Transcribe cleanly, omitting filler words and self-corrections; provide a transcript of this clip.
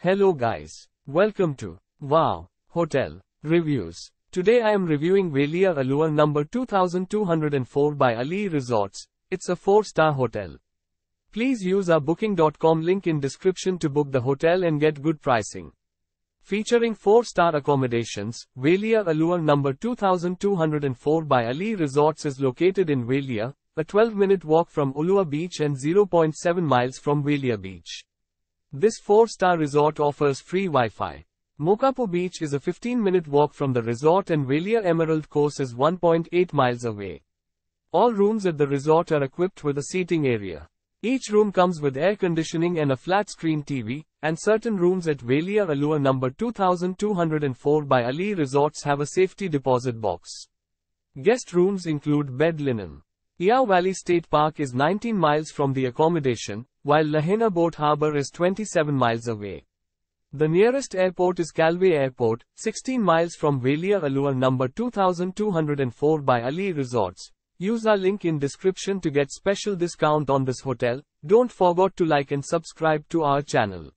Hello guys, welcome to Wow Hotel Reviews. Today I am reviewing Wailea Elua number 2204 by Ali'i Resorts. It's a 4-star hotel. Please use our booking.com link in description to book the hotel and get good pricing. Featuring 4-star accommodations, Wailea Elua number 2204 by Ali'i Resorts is located in Wailea, a 12-minute walk from Ulua Beach and 0.7 miles from Wailea Beach. This 4-star resort offers free Wi-Fi. Mokapu Beach is a 15-minute walk from the resort and Wailea Emerald Coast is 1.8 miles away. All rooms at the resort are equipped with a seating area. Each room comes with air conditioning and a flat-screen TV, and certain rooms at Wailea Elua number 2204 by Ali'i Resorts have a safety deposit box. Guest rooms include bed linen. Iao Valley State Park is 19 miles from the accommodation, while Lahaina Boat Harbor is 27 miles away. The nearest airport is Kahului Airport, 16 miles from Wailea Elua number 2204 by Ali'i Resorts. Use our link in description to get special discount on this hotel. Don't forget to like and subscribe to our channel.